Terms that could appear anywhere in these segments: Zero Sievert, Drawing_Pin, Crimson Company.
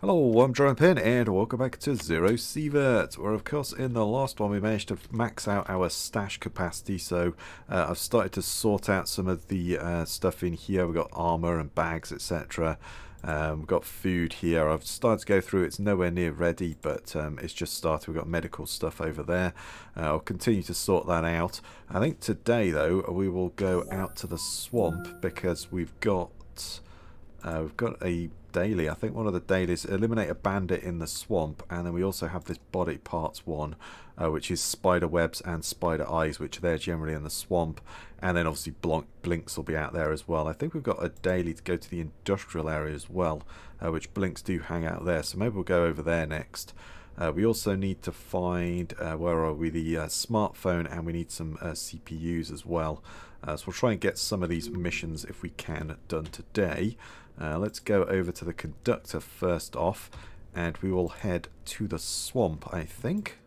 Hello, I'm Drawing Pin and welcome back to Zero Sievert, where of course in the last one we managed to max out our stash capacity, so I've started to sort out some of the stuff in here. We've got armor and bags, etc. We've got food here. I've started to go through. It's nowhere near ready, but it's just started. We've got medical stuff over there. I'll continue to sort that out. I think today though we will go out to the swamp because we've got a daily. I think one of the dailies, eliminate a bandit in the swamp, and then we also have this body parts one, which is spider webs and spider eyes, which they're generally in the swamp, and then obviously blinks will be out there as well. I think we've got a daily to go to the industrial area as well, which blinks do hang out there, so maybe we'll go over there next. We also need to find, where are we, the smartphone, and we need some CPUs as well. So we'll try and get some of these missions, if we can, done today. Let's go over to the conductor first off, and we will head to the swamp, I think.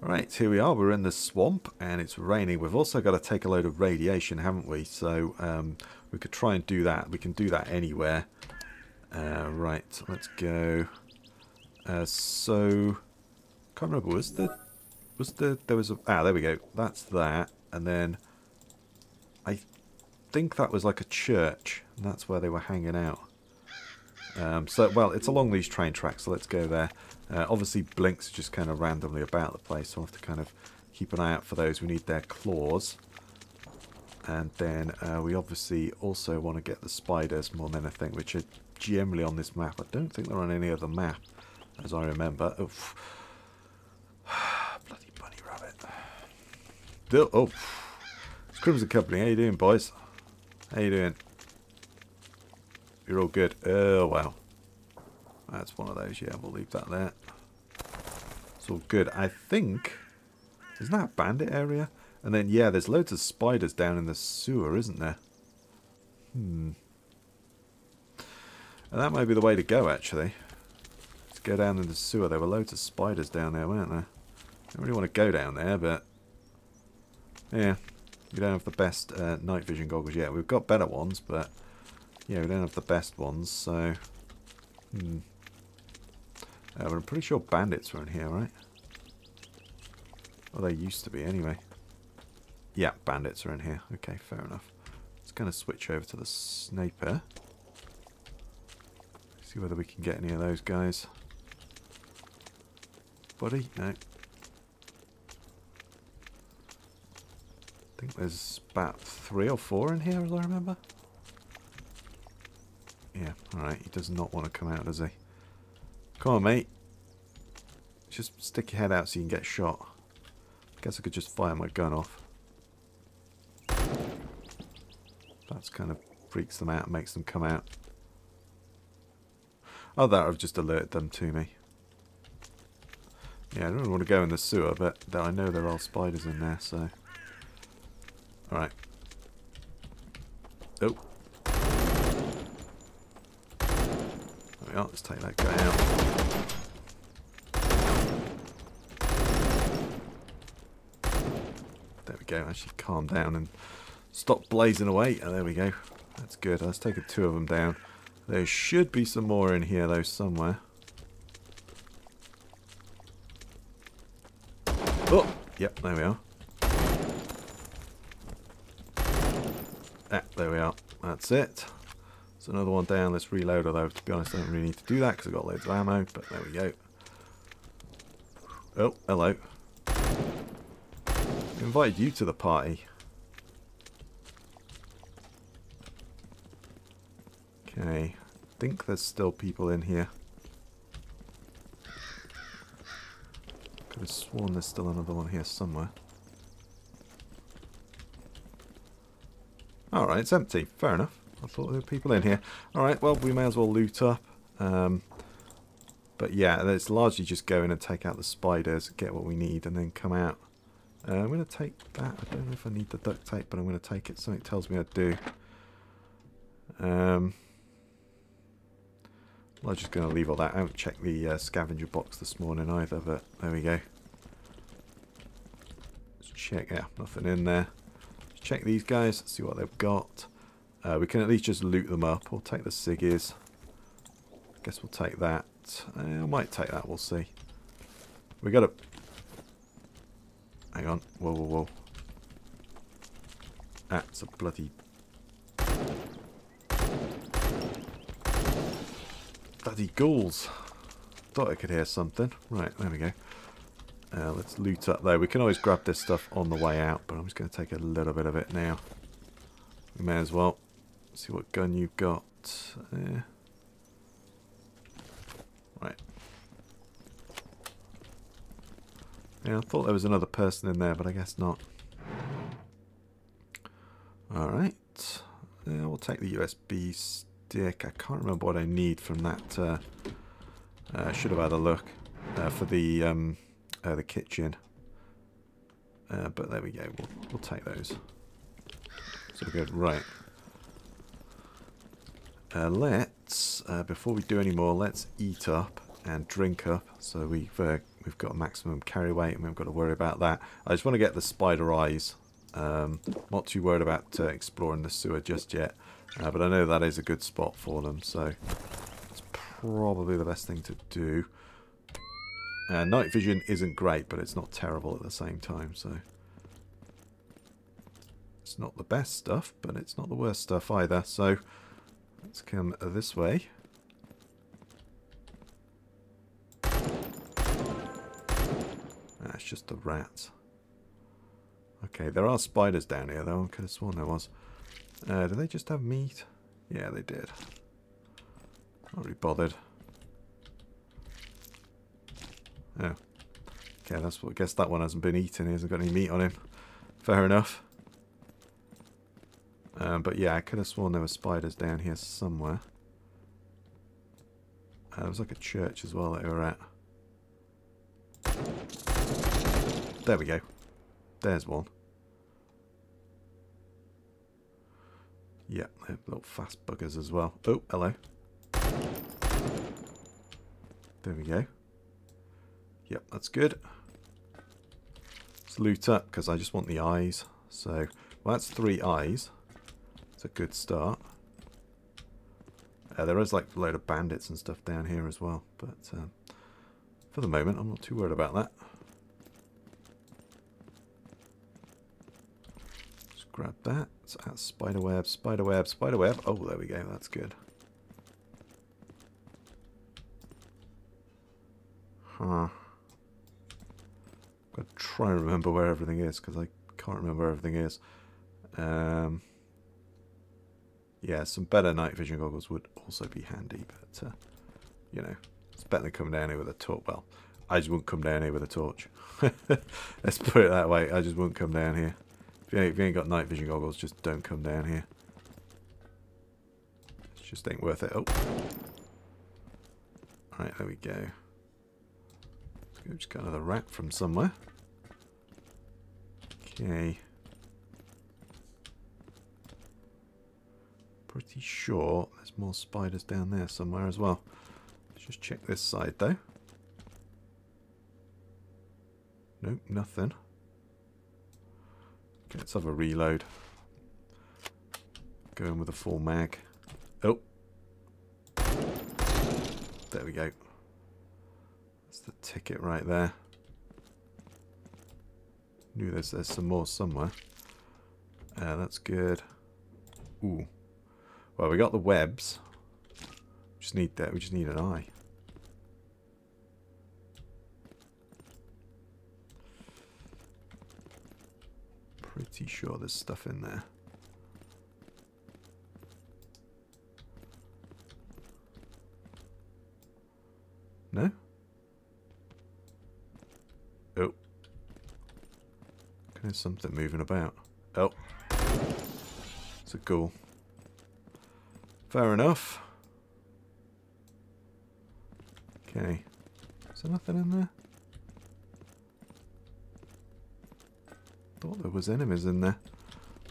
Right, here we are. We're in the swamp, and it's raining. We've also got to take a load of radiation, haven't we? So we could try and do that. We can do that anywhere. Right, let's go... so can't remember, there we go, that's that, and then I think that was like a church, and that's where they were hanging out. Well, it's along these train tracks, so let's go there. Obviously blinks just kind of randomly about the place, so we'll have to kind of keep an eye out for those. We need their claws, and then we obviously also want to get the spiders more than anything, which are generally on this map. I don't think they're on any other map as I remember. Oof. Bloody bunny rabbit. Oh, it's Crimson Company. How you doing, boys? How you doing? You're all good. Oh, wow. That's one of those. Yeah, we'll leave that there. It's all good. I think... Isn't that a bandit area? And then, yeah, there's loads of spiders down in the sewer, isn't there? And that might be the way to go, actually. Go down in the sewer. There were loads of spiders down there, weren't there? I don't really want to go down there, but yeah, we don't have the best night vision goggles yet. We've got better ones, but yeah, we don't have the best ones, so well, I'm pretty sure bandits were in here, right? Well, they used to be anyway. Yeah, bandits are in here. Okay, fair enough. Let's kind of switch over to the sniper. See whether we can get any of those guys. Buddy? No. I think there's about 3 or 4 in here, as I remember. Yeah, alright. He does not want to come out, does he? Come on, mate. Just stick your head out so you can get shot. I guess I could just fire my gun off. That's kind of freaks them out, makes them come out. Oh, that I've just alerted them to me. Yeah, I don't really want to go in the sewer, but I know there are spiders in there, so... Alright. Oh. There we are, let's take that guy out. There we go, actually calm down and stop blazing away. Oh, there we go. That's good, let's take 2 of them down. There should be some more in here, though, somewhere. Oh! Yep, there we are. Ah, there we are. That's it. There's another one down. Let's reload, although, to be honest, I don't really need to do that because I've got loads of ammo, but there we go. Oh, hello. I invited you to the party. Okay, I think there's still people in here. Could have sworn there's still another one here somewhere. Alright, it's empty. Fair enough. I thought there were people in here. Alright, well, we may as well loot up. But yeah, it's largely just go in and take out the spiders, get what we need, and then come out. I'm going to take that. I don't know if I need the duct tape, but I'm going to take it. Something tells me I do. I'm just going to leave all that. I haven't checked the scavenger box this morning either, but there we go. Let's check. Yeah, nothing in there. Let's check these guys, see what they've got. We can at least just loot them up. We'll take the ciggies. Guess we'll take that. I might take that, we'll see. We gotta... Hang on. Whoa, whoa, whoa. That's a bloody... Bloody ghouls. Thought I could hear something. Right, there we go. Let's loot up there. We can always grab this stuff on the way out, but I'm just going to take a little bit of it now. We may as well. See what gun you've got. Right. Yeah, I thought there was another person in there, but I guess not. Alright. Yeah, we'll take the USB stick. I can't remember what I need from that. I should have had a look for the kitchen. But there we go. We'll take those. So we're good. Right. Let's, before we do any more, let's eat up and drink up. So we've got a maximum carry weight and we haven't got to worry about that. I just want to get the spider eyes. Not too worried about exploring the sewer just yet. But I know that is a good spot for them. So it's probably the best thing to do. Night vision isn't great, but it's not terrible at the same time. So it's not the best stuff, but it's not the worst stuff either. So... Let's come this way. That's just the rats. Okay, there are spiders down here though. I could have sworn there was. Do they just have meat? Yeah, they did. Not really bothered. Oh. Okay, that's what I guess that one hasn't been eaten. He hasn't got any meat on him. Fair enough. But yeah, I could have sworn there were spiders down here somewhere. There was like a church as well that we were at. There we go. There's one. Yeah, they're little fast buggers as well. Oh, hello. There we go. Yep, that's good. Let's loot up because I just want the eyes. So, well, that's 3 eyes. It's a good start. There is like a load of bandits and stuff down here as well, but for the moment I'm not too worried about that. Just grab that. That's spiderweb, spiderweb, spiderweb. Oh, there we go. That's good. Huh. I've got to try and remember where everything is because I can't remember where everything is. Yeah, some better night vision goggles would also be handy, but, you know, it's better than coming down here with a torch. Well, I just wouldn't come down here with a torch. Let's put it that way. I just wouldn't come down here. If you ain't got night vision goggles, just don't come down here. It just ain't worth it. Oh. Alright, there we go. Just got another rat from somewhere. Okay. Pretty sure there's more spiders down there somewhere as well. Let's just check this side though. Nope, nothing. Okay, let's have a reload. Going with a full mag. Oh. There we go. That's the ticket right there. Knew there's some more somewhere. That's good. Ooh. Well, we got the webs. Just need that. We just need an eye. Pretty sure there's stuff in there. No? Oh. There's something moving about. Oh. It's a ghoul. Fair enough. Okay. Is there nothing in there? Thought there was enemies in there.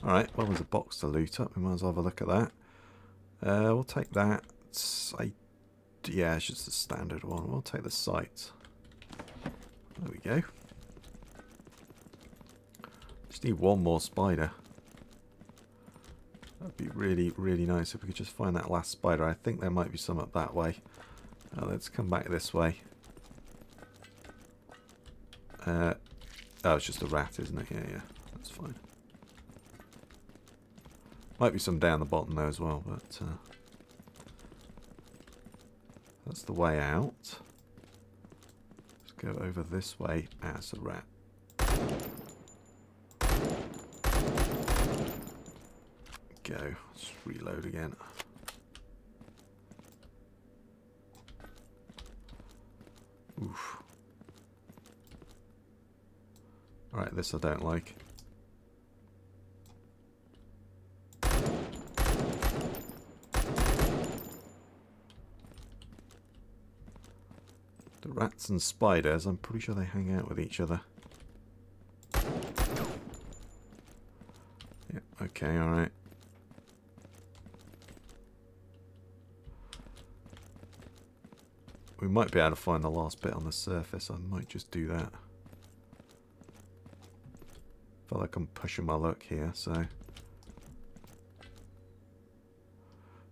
Alright, well there's a box to loot up. We might as well have a look at that. We'll take that. Yeah, it's just the standard one. We'll take the sight. There we go. Just need one more spider. That'd be really, really nice if we could just find that last spider. I think there might be some up that way. Let's come back this way. Oh, it's just a rat, isn't it? Yeah, yeah, that's fine. Might be some down the bottom though as well, but that's the way out. Let's go over this way as a rat. Go. Let's reload again. Oof. Alright, this I don't like. The rats and spiders, I'm pretty sure they hang out with each other. Yeah, okay, alright. We might be able to find the last bit on the surface. I might just do that. I feel like I'm pushing my luck here, so...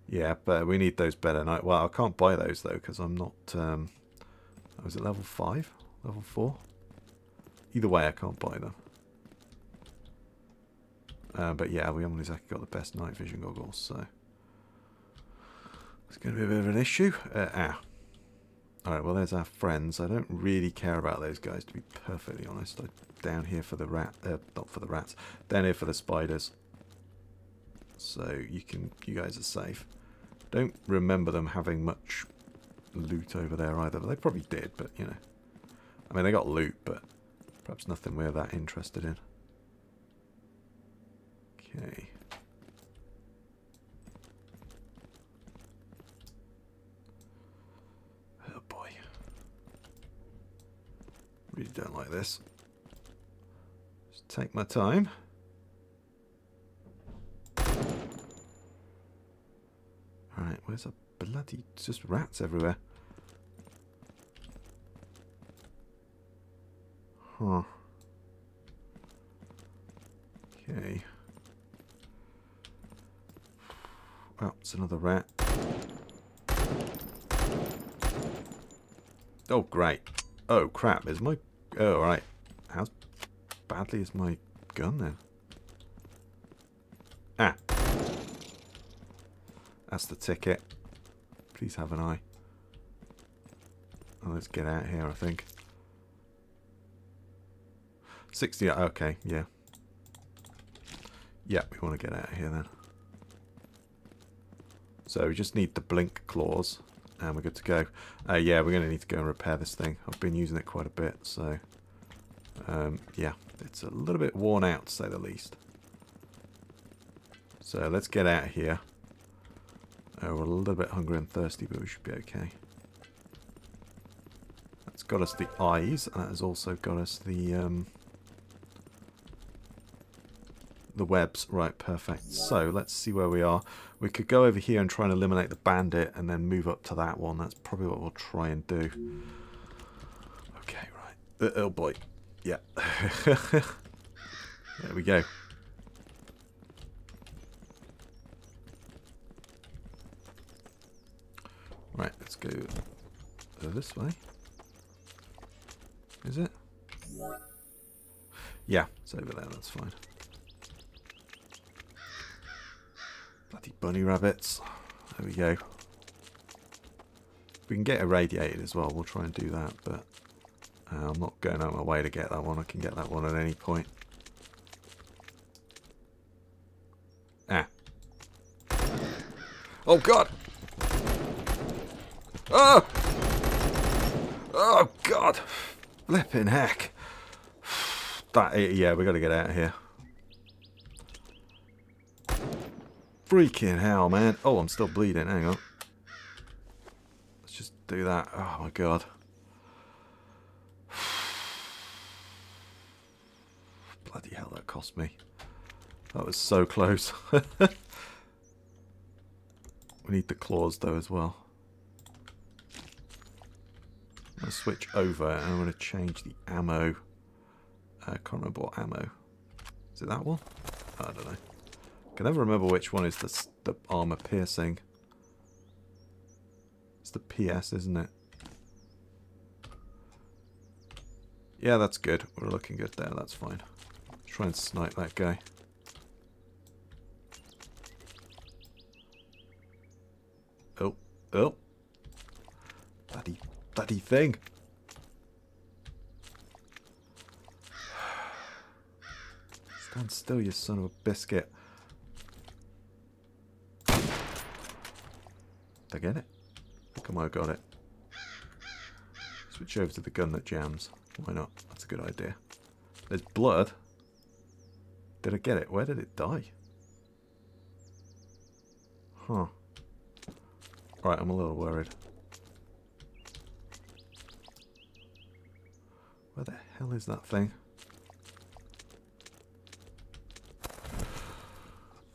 Yeah, but we need those better night. Well, I can't buy those, though, because I'm not... I was at level 5? Level 4? Either way, I can't buy them. But yeah, we haven't exactly got the best night vision goggles, so... It's going to be a bit of an issue. Alright, well there's our friends. I don't really care about those guys, to be perfectly honest. I'm down here for the rat, not for the rats, down here for the spiders. So you guys are safe. Don't remember them having much loot over there either. They probably did, but you know. I mean, they got loot, but perhaps nothing we're that interested in. Okay. Really don't like this. Just take my time. Alright, where's a bloody... It's just rats everywhere. Huh. Okay. Oh, it's another rat. Oh, great. Oh, crap. Is my... Oh, alright. How badly is my gun then? Ah. That's the ticket. Please have an eye. Oh, let's get out here, I think. 60... Okay, yeah. Yeah, we want to get out of here then. So we just need the blink claws. And we're good to go. Yeah, we're going to need to go and repair this thing. I've been using it quite a bit, so... yeah, it's a little bit worn out, to say the least. So let's get out of here. We're a little bit hungry and thirsty, but we should be okay. That's got us the eyes, and that has also got us the webs. Right, perfect. So let's see where we are. We could go over here and try and eliminate the bandit and then move up to that one. That's probably what we'll try and do. Okay, right. Oh boy. Yeah. There we go. Right, let's go this way. Is it? Yeah, it's over there. That's fine. Bloody bunny rabbits. There we go. We can get irradiated as well. We'll try and do that, but I'm not going out of my way to get that one. I can get that one at any point. Ah. Oh, God! Oh! Oh, God! Flipping heck. Yeah, we've got to get out of here. Freaking hell, man. Oh, I'm still bleeding. Hang on. Let's just do that. Oh, my God. Bloody hell, that cost me. That was so close. We need the claws, though, as well. I'm going to switch over, and I'm going to change the ammo. I can't remember what ammo. Is it that one? I don't know. I can never remember which one is the armor piercing. It's the PS, isn't it? Yeah, that's good. We're looking good there. That's fine. Let's try and snipe that guy. Oh, oh. Bloody thing. Stand still, you son of a biscuit. Did I get it? Come on, I got it. Switch over to the gun that jams. Why not? That's a good idea. There's blood. Did I get it? Where did it die? Huh. Alright, I'm a little worried. Where the hell is that thing?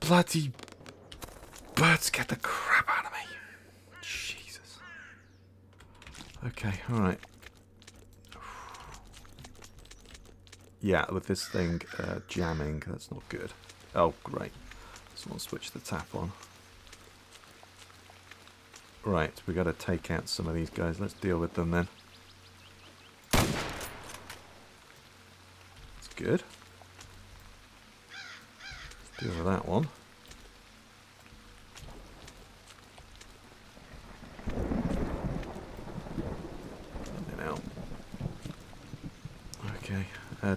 Bloody birds get the crap out of me. Jesus. Okay, alright. Yeah, with this thing jamming, that's not good. Oh, great. Someone switched the tap on. Right, we got to take out some of these guys. Let's deal with them then. That's good. Let's deal with that one.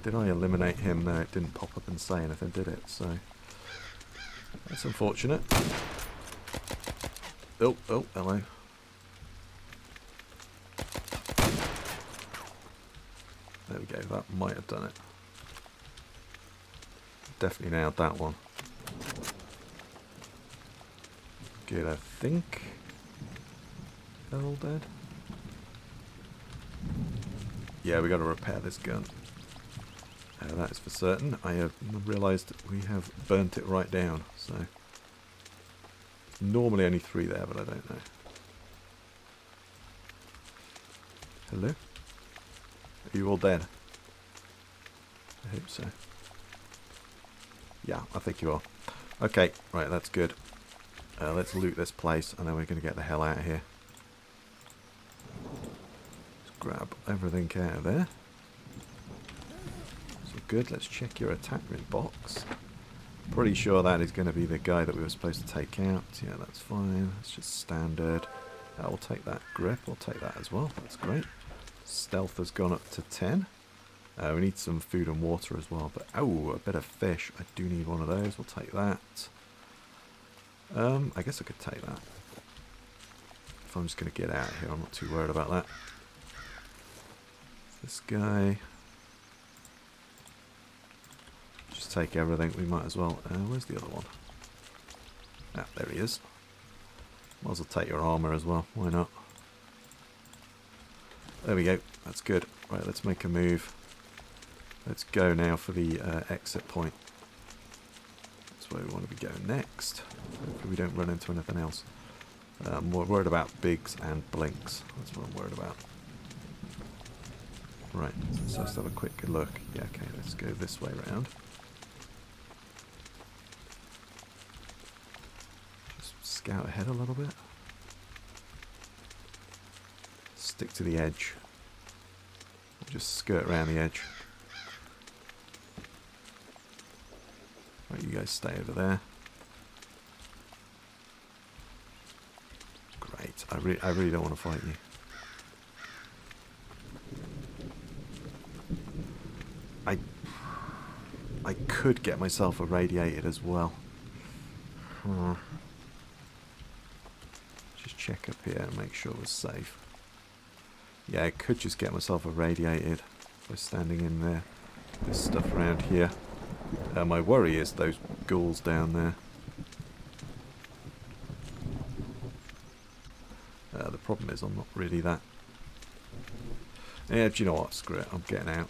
Did I eliminate him? No, it didn't pop up and say anything, did it? So that's unfortunate. Oh, oh, hello. There we go, that might have done it. Definitely nailed that one. Good, I think. They're all dead. Yeah, we got to repair this gun. That is for certain. I have realised we have burnt it right down, so normally only 3 there, but I don't know. Hello? Are you all dead? I hope so. Yeah, I think you are. Okay, right, that's good. Let's loot this place and then we're going to get the hell out of here. Let's grab everything out of there. Good, let's check your attachment box. Pretty sure that is going to be the guy that we were supposed to take out. Yeah, that's fine. That's just standard. I'll take that grip. I'll take that as well. That's great. Stealth has gone up to 10. We need some food and water as well. But oh, a bit of fish. I do need one of those. We'll take that. I guess I could take that. If I'm just going to get out of here, I'm not too worried about that. This guy... take everything, we might as well. Where's the other one? Ah, there he is. Might as well take your armour as well, why not? There we go, that's good. Right, let's make a move. Let's go now for the exit point. That's where we want to be going next. Hopefully we don't run into anything else. I'm more worried about bigs and blinks. That's what I'm worried about. Right, so let's have a quick good look. Yeah, okay, let's go this way round. Scout ahead a little bit. Stick to the edge. Just skirt around the edge. Right, you guys stay over there. Great. I really don't want to fight you. I could get myself irradiated as well. Hmm. Check up here and make sure we're safe. Yeah, I could just get myself irradiated by standing in there. There's stuff around here. My worry is those ghouls down there. The problem is I'm not really that... Yeah, do you know what? Screw it. I'm getting out.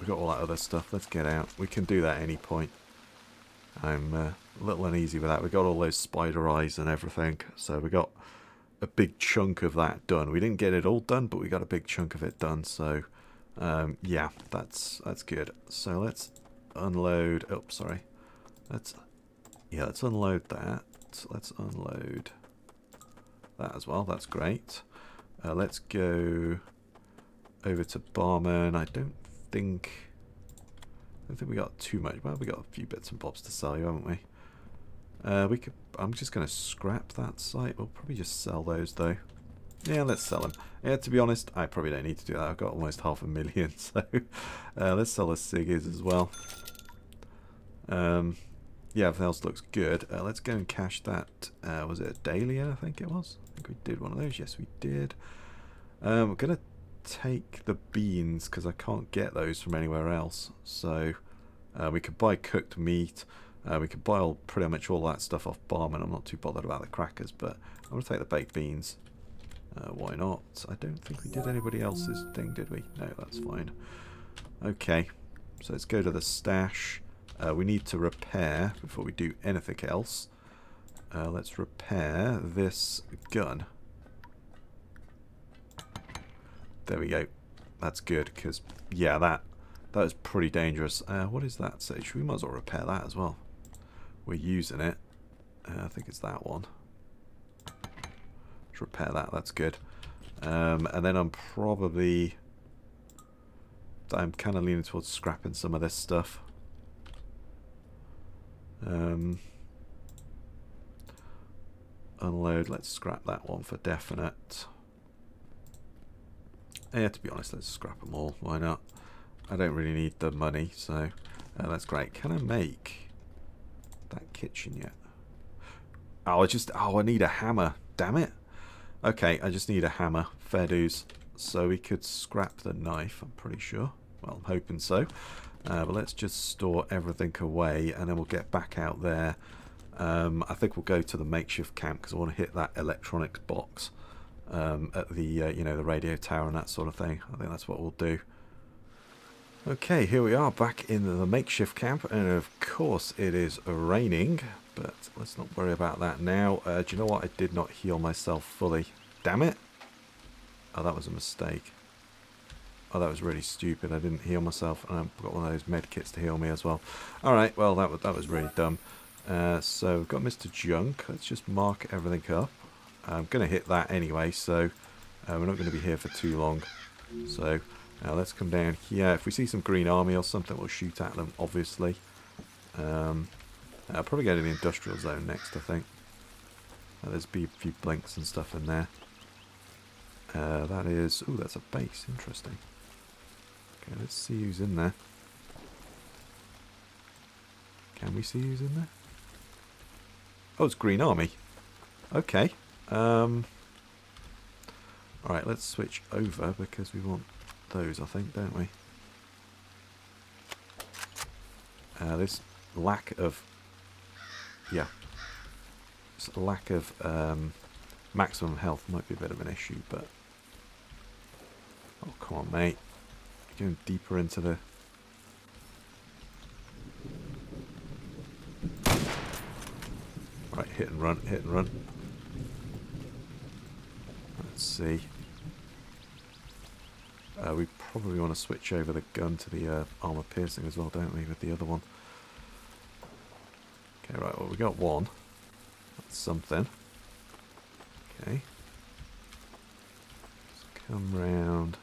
We've got all that other stuff. Let's get out. We can do that at any point. I'm a little uneasy with that. We got all those spider eyes and everything, so we got a big chunk of that done. We didn't get it all done, but we got a big chunk of it done, so yeah, that's good. So let's unload. Oh, sorry. Let's Yeah, let's unload that. Let's unload that as well. That's great. Let's go over to Barman. I don't think we got too much. Well, we got a few bits and bobs to sell you, haven't we? We could. I'm just going to scrap that site. We'll probably just sell those though. Yeah, let's sell them. Yeah, to be honest, I probably don't need to do that. I've got almost 500,000, so let's sell the ciggies as well. Yeah, everything else looks good. Let's go and cash that. Was it a daily? I think it was. I think we did one of those. Yes, we did. We're going to take the beans because I can't get those from anywhere else. So we could buy cooked meat. We could buy pretty much all that stuff off Barman. I'm not too bothered about the crackers, but I'm going to take the baked beans. Why not? I don't think we did anybody else's thing, did we? No, that's fine. Okay, so let's go to the stash. We need to repair before we do anything else. Let's repair this gun. There we go. That's good, because, yeah, that is pretty dangerous. What is that? So we might as well repair that as well. We're using it. I think it's that one. Let's repair that. That's good. And then I'm kind of leaning towards scrapping some of this stuff. Unload. Let's scrap that one for definite. Yeah, to be honest, let's scrap them all. Why not? I don't really need the money, so that's great. Can I make that kitchen yet? Oh, I need a hammer. Damn it. Okay, I just need a hammer. Fair dues. So we could scrap the knife, I'm pretty sure. Well, I'm hoping so. But let's just store everything away, and then we'll get back out there. I think we'll go to the makeshift camp because I want to hit that electronics box at the you know, the radio tower and that sort of thing. I think that's what we'll do. Okay, here we are back in the makeshift camp, and of course it is raining, but let's not worry about that now. Do you know what? I did not heal myself fully. Damn it! Oh, that was a mistake. Oh, that was really stupid. I didn't heal myself, and I've got one of those med kits to heal me as well. Alright, well, that was really dumb. So, we've got Mr. Junk. Let's just mark everything up. I'm going to hit that anyway, so we're not going to be here for too long. So, let's come down here. If we see some green army or something, we'll shoot at them, obviously. I'll probably go to the industrial zone next, I think. There's a few blinks and stuff in there. That is... Ooh, that's a base. Interesting. Okay, let's see who's in there. Can we see who's in there? Oh, it's Green Army. Okay. Alright, let's switch over because we want those, I think, don't we? This lack of... Yeah. This lack of maximum health might be a bit of an issue, but... Oh, come on, mate. You're going deeper into the... Right, hit and run, hit and run. Let's see. We probably want to switch over the gun to the armor piercing as well, don't we, with the other one. Okay, right, well, we got one. That's something. Okay. Let's come round.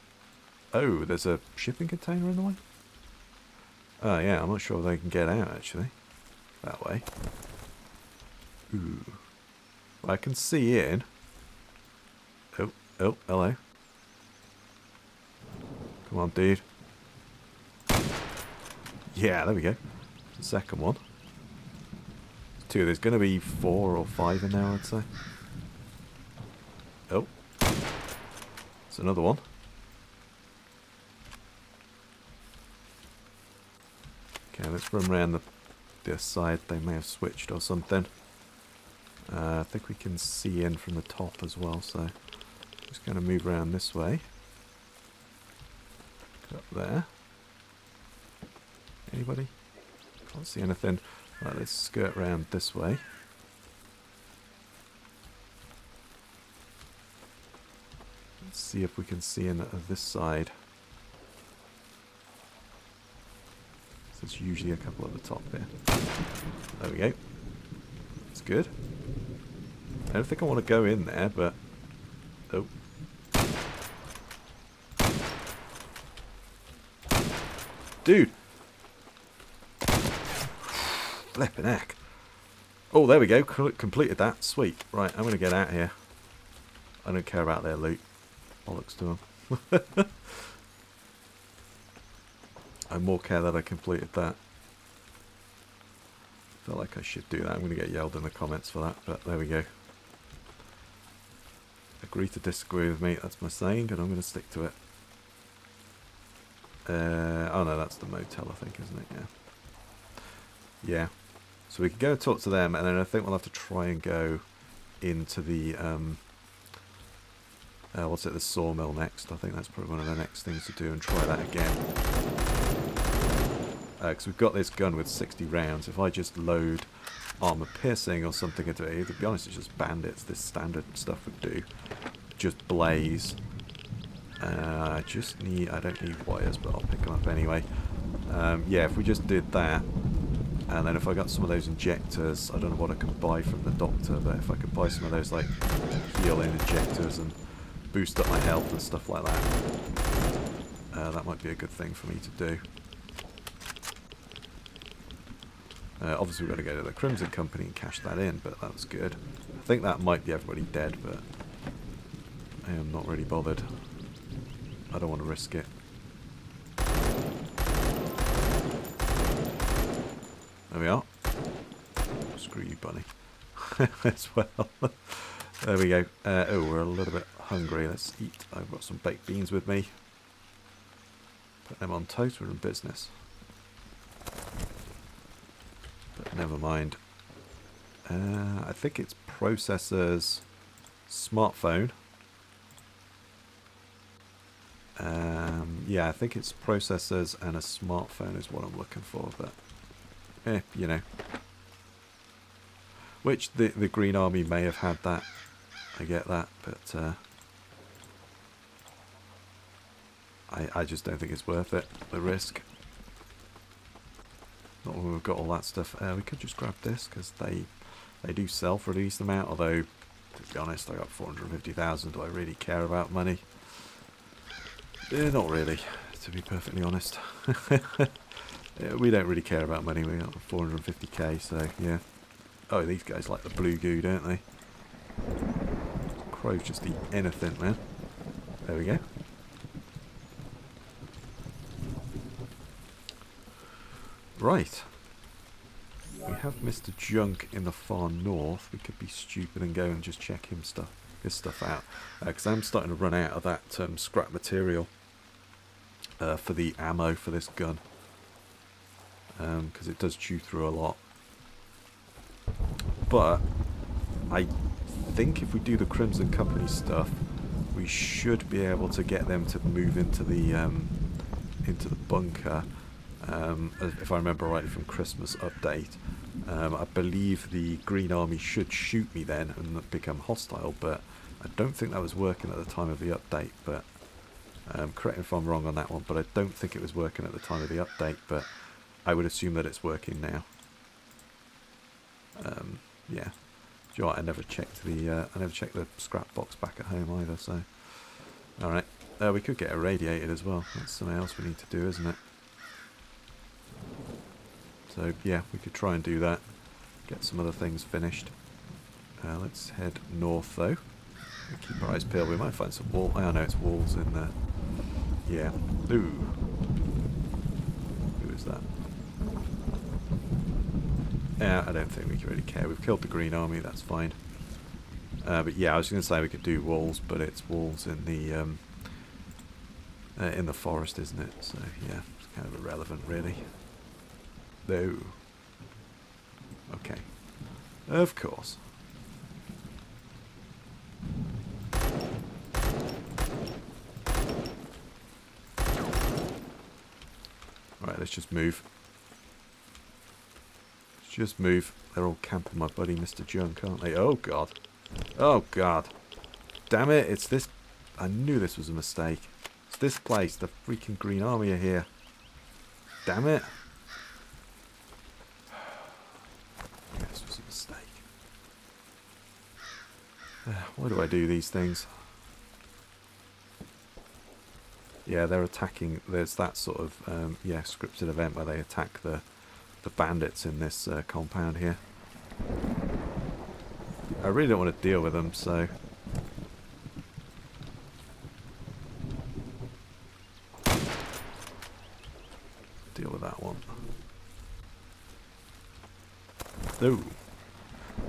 Oh, there's a shipping container in the way? Oh, yeah, I'm not sure they can get out, actually. That way. Ooh. I can see in. Oh, oh, hello. Come on, dude. Yeah, there we go. The second one. Two. There's going to be 4 or 5 in there, I'd say. Oh. There's another one. Okay, let's run around the side. They may have switched or something. I think we can see in from the top as well, so I'm just going to move around this way. Up there. Anybody? Can't see anything. Right, let's skirt round this way. Let's see if we can see in this side. So it's usually a couple at the top here. There we go. It's good. I don't think I want to go in there, but... Oh. Dude! Flippin' heck. Oh, there we go. Completed that. Sweet. Right, I'm going to get out of here. I don't care about their loot. Bollocks to them. I more care that I completed that. I feel like I should do that. I'm going to get yelled in the comments for that, but there we go. Agree to disagree with me. That's my saying, and I'm going to stick to it. Oh, no, that's the motel, I think, isn't it? Yeah. Yeah. So we can go and talk to them, and then I think we'll have to try and go into the... what's it, the sawmill next. I think that's probably one of the next things to do, and try that again. Because we've got this gun with 60 rounds. If I just load armor piercing or something into it, to be honest, it's just bandits. This standard stuff would do. Just blaze. I just need... I don't need wires, but I'll pick them up anyway. Yeah, if we just did that, and then if I got some of those injectors, I don't know what I can buy from the doctor, but if I could buy some of those, like, healing injectors and boost up my health and stuff like that. That might be a good thing for me to do. Obviously we've got to go to the Crimson Company and cash that in, but that was good. I think that might be everybody dead, but I am not really bothered. I don't want to risk it. There we are. Screw you, bunny. As well. There we go. Oh, we're a little bit hungry. Let's eat. I've got some baked beans with me. Put them on toast. We're in business. But never mind. I think it's processors, smartphone. Yeah, I think it's processors and a smartphone is what I'm looking for. But, you know. Which the Green Army may have had that. I get that, but I just don't think it's worth it, the risk. Not when we've got all that stuff. We could just grab this, because they do self-release them out, although, to be honest, I got 450,000. Do I really care about money? Not really, to be perfectly honest. We don't really care about money. We got 450k, so yeah. Oh, these guys like the blue goo, don't they? Crows just eat anything, man. There we go. Right. We have Mr. Junk in the far north. We could be stupid and go and just check his stuff out. Because I'm starting to run out of that scrap material for the ammo for this gun. Because it does chew through a lot. But I think if we do the Crimson Company stuff, we should be able to get them to move into the bunker. If I remember rightly from Christmas update, I believe the Green Army should shoot me then and become hostile. But I don't think that was working at the time of the update. But correct me if I'm wrong on that one. But I don't think it was working at the time of the update. But I would assume that it's working now. Yeah. Do you know what? I never checked the scrap box back at home either. So, all right, we could get irradiated as well. That's something else we need to do, isn't it? So yeah, we could try and do that. Get some other things finished. Let's head north though. Keep our eyes peeled. We might find some wall. Oh no, it's walls in there. Yeah. Ooh. Who is that? I don't think we really care. We've killed the Green Army, that's fine. But yeah, I was going to say we could do walls, but it's walls in the forest, isn't it? So yeah, it's kind of irrelevant, really. No. Okay. Of course. Alright, let's just move. Just move. They're all camping my buddy Mr. Junk, aren't they? Oh, God. Oh, God. Damn it, it's this... I knew this was a mistake. It's this place. The freaking Green Army are here. Damn it. This was a mistake. Why do I do these things? Yeah, they're attacking. There's that sort of yeah, scripted event where they attack the bandits in this compound here. I really don't want to deal with them, so. Deal with that one. Oh.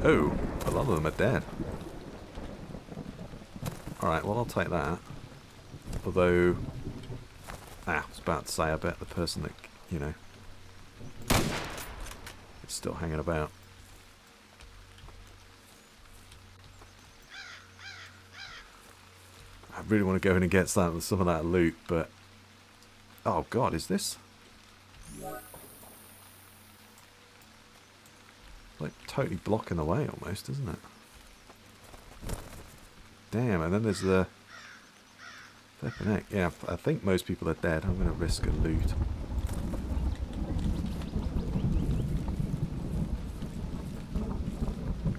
Oh, a lot of them are dead. Alright, well, I'll take that. Although, ah, I was about to say, I bet the person that, you know, is still hanging about. I really want to go in and get some of that loot, but... Oh, God, is this? Like, totally blocking the way, almost, isn't it? Damn, and then there's the... Flippin' heck. Yeah, I think most people are dead. I'm going to risk a loot.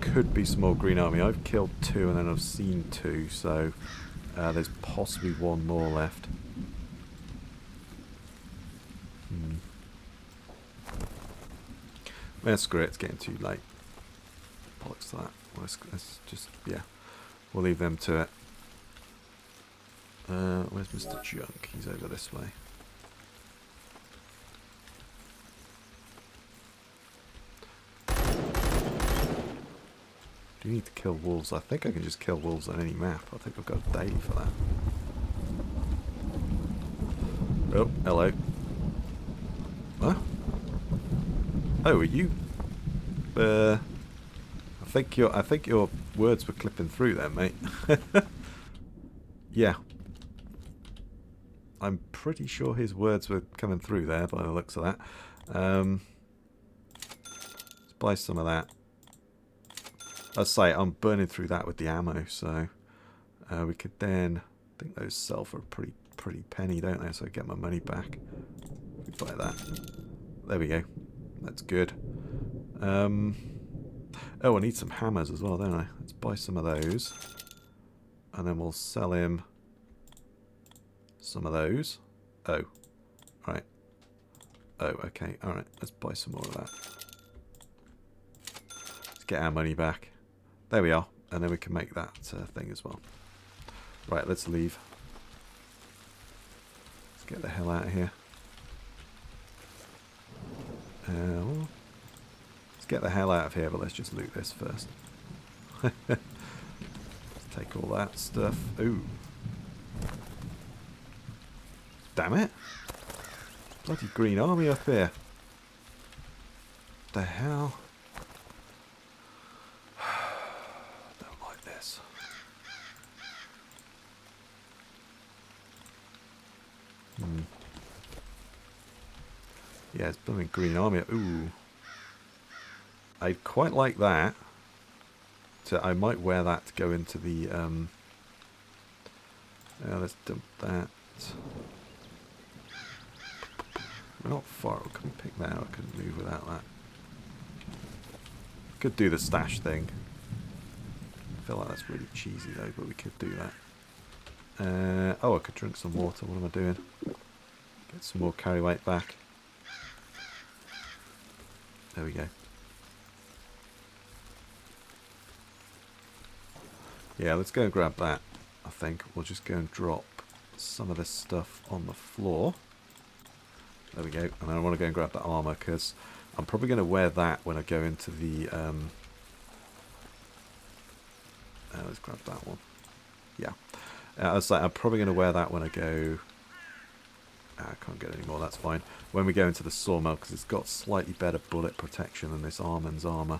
Could be some more green army. I've killed two and then I've seen two, so there's possibly one more left. Yeah, screw it, it's getting too late. Bollocks to that. Let's just, yeah. We'll leave them to it. Where's Mr. Junk? He's over this way. Do you need to kill wolves? I think I can just kill wolves on any map. I think I've got a daily for that. Oh, hello. Huh? Oh, are you? I think your words were clipping through there, mate. Yeah, I'm pretty sure his words were coming through there by the looks of that. Let's buy some of that. I say I'm burning through that with the ammo, so we could then. I think those sell for a pretty penny, don't they? So I get my money back. We buy that. There we go. That's good. Oh, I need some hammers as well, don't I? Let's buy some of those. And then we'll sell him some of those. Oh. Right. Oh, okay. Alright, let's buy some more of that. Let's get our money back. There we are. And then we can make that thing as well. Right, let's leave. Let's get the hell out of here. Let's get the hell out of here, but let's just loot this first. Let's take all that stuff. Ooh. Damn it. Bloody green army up here. What the hell? Don't like this. Hmm. Yeah, it's blooming green army. Ooh. I quite like that. So I might wear that to go into the... let's dump that. We're not far. Can we pick that up? I couldn't move without that. Could do the stash thing. I feel like that's really cheesy though, but we could do that. Oh, I could drink some water. What am I doing? Get some more carry weight back. There we go. Yeah, let's go and grab that, I think. We'll just go and drop some of this stuff on the floor. There we go. And then I want to go and grab the armor, because I'm probably going to wear that when I go into the... let's grab that one. Yeah. I was like, I'm probably going to wear that when I go... I can't get any more, that's fine. When we go into the sawmill, because it's got slightly better bullet protection than this Armin's armor.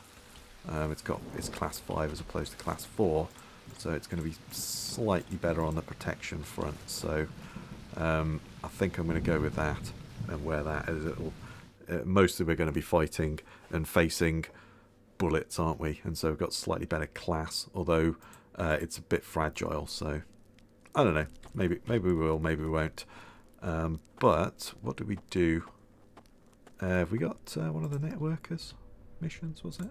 It's class 5 as opposed to class 4, so it's going to be slightly better on the protection front. So I think I'm going to go with that and wear that, as it'll. Mostly we're going to be fighting and facing bullets, aren't we? And so we've got slightly better class, although it's a bit fragile. So I don't know. Maybe we will. Maybe we won't. But what do we do? Have we got one of the networkers missions, was it?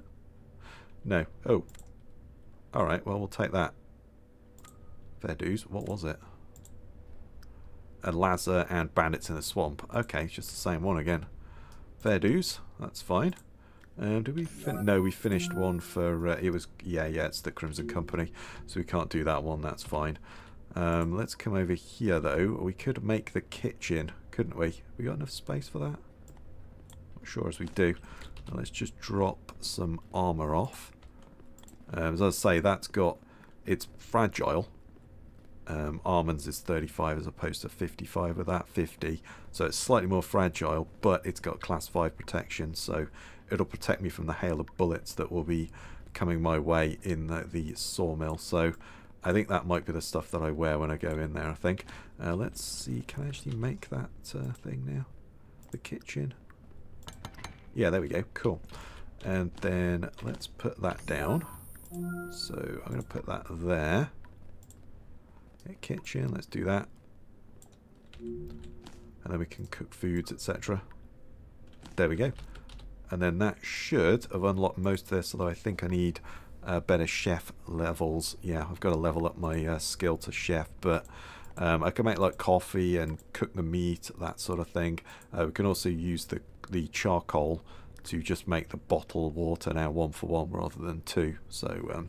No. Oh. Alright, well, we'll take that. Fair dues. What was it? A Lazar and bandits in the swamp. Okay, it's just the same one again. Fair dues. That's fine. Did we no, we finished one for... it was... Yeah, it's the Crimson Company. So we can't do that one. That's fine. Let's come over here, though. We could make the kitchen, couldn't we? We got enough space for that? Not sure as we do. Now, let's just drop some armour off. As I say, that's got... It's fragile. Armand's is 35 as opposed to 55 with that 50. So it's slightly more fragile, but it's got class 5 protection. So it'll protect me from the hail of bullets that will be coming my way in the sawmill. So I think that might be the stuff that I wear when I go in there, I think. Let's see. Can I actually make that thing now? The kitchen. Yeah, there we go. Cool. And then let's put that down. So I'm going to put that there. Kitchen, let's do that, and then we can cook foods, etc. There we go, and then that should have unlocked most of this, although I think I need better chef levels. Yeah, I've got to level up my skill to chef, but I can make like coffee and cook the meat, that sort of thing. We can also use the charcoal to just make the bottle water now 1 for 1 rather than 2. So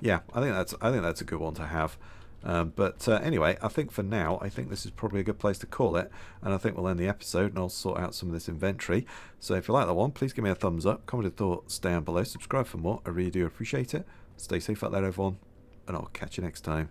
yeah, I think that's a good one to have. But anyway, I think for now, I think this is probably a good place to call it, and I think we'll end the episode, and I'll sort out some of this inventory. So if you like that one, please give me a thumbs up, comment your thoughts down below, subscribe for more, I really do appreciate it. Stay safe out there everyone, and I'll catch you next time.